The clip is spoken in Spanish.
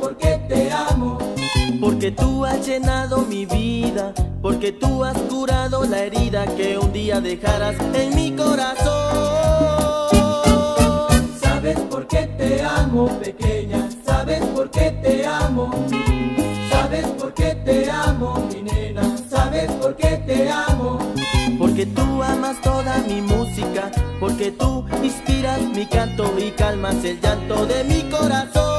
porque te amo. Porque tú has llenado mi vida, porque tú has curado la herida que un día dejarás en mi corazón. Sabes por qué te amo, pequeña, sabes por qué te amo. Sabes por qué te amo, mi nena, sabes por qué te amo. Porque tú amas toda mi música, porque tú inspiras mi canto y calmas el llanto de mi corazón.